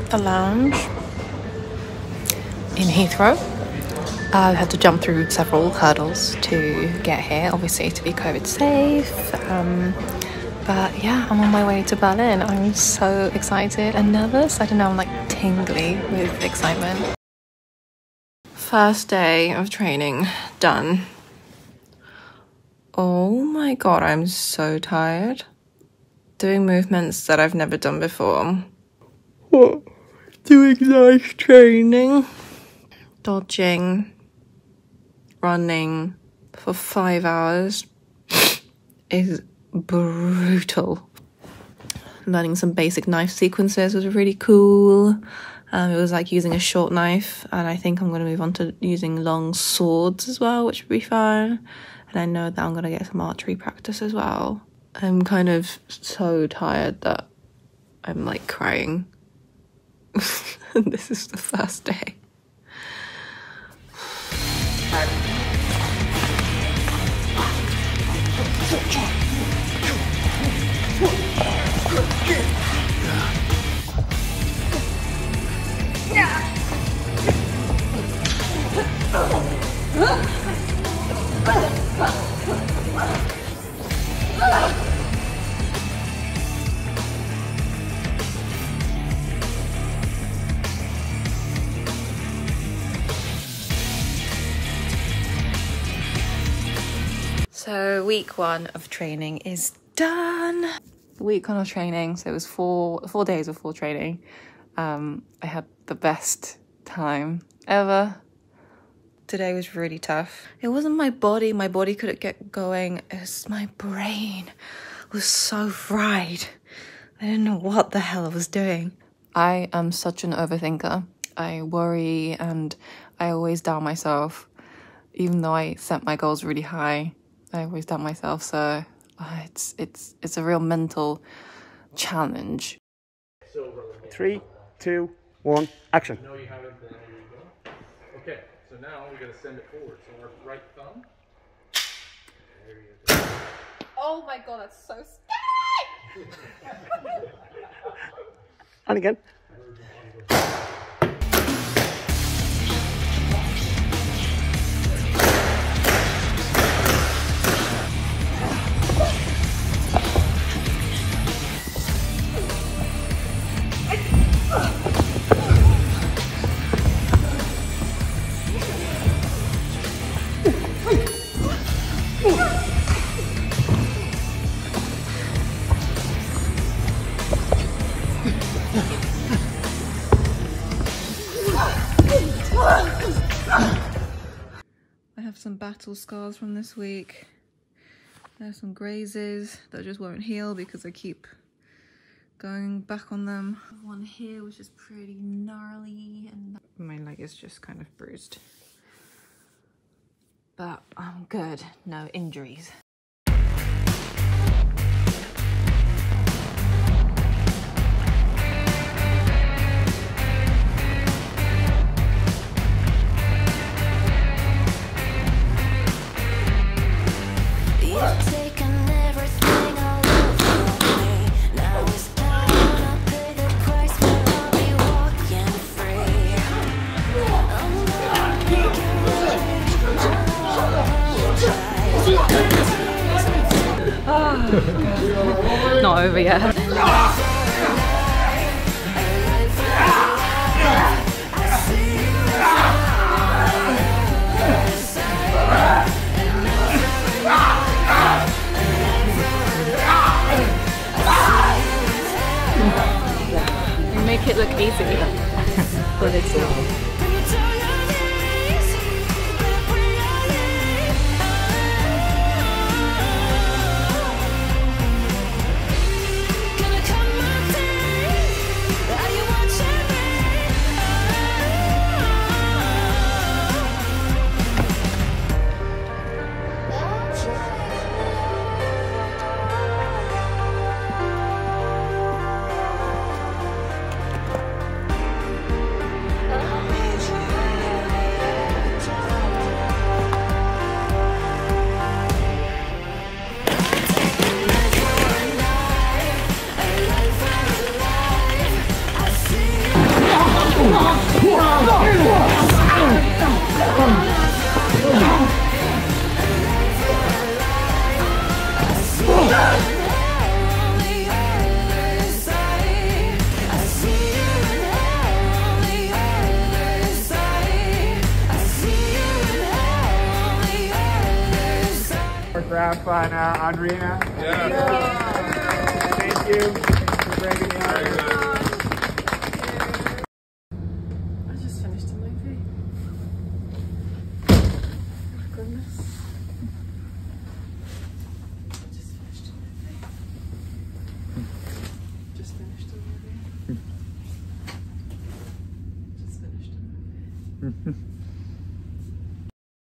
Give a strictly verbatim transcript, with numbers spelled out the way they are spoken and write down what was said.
at the lounge in Heathrow. I've had to jump through several hurdles to get here, obviously to be COVID safe. Um, but yeah, I'm on my way to Berlin. I'm so excited and nervous. I don't know, I'm like tingly with excitement. First day of training done. Oh my god, I'm so tired. Doing movements that I've never done before. What? Doing nice training. Dodging. Running for five hours is brutal. Learning some basic knife sequences was really cool. Um, it was like using a short knife, and I think I'm going to move on to using long swords as well, which would be fun. And I know that I'm going to get some archery practice as well. I'm kind of so tired that I'm like crying. And this is the first day. So week one of training is done. Week one of training, so it was four four days of full training. Um, I had the best time ever. Today was really tough. It wasn't my body, my body couldn't get going. It was my brain. It was so fried. I didn't know what the hell I was doing. I am such an overthinker. I worry and I always doubt myself. Even though I set my goals really high, I always doubt myself, so uh, it's it's it's a real mental challenge. Three, two, one, action. No, you haven't been. There you go. Okay, so now we're gonna send it forward. So our right thumb. There you go. Oh my god, that's so scary! And again. Some battle scars from this week. There's some grazes that just won't heal because I keep going back on them. One here which is pretty gnarly, and my leg is just kind of bruised, but I'm good, no injuries. Not over yet. You make it look easy, but it's not. Oh, wrap on, uh, on Rena. Yeah. Yeah. Thank you for bringing me on. I just finished a movie. Oh my goodness. I just finished a movie. Just finished a movie. Just finished a movie.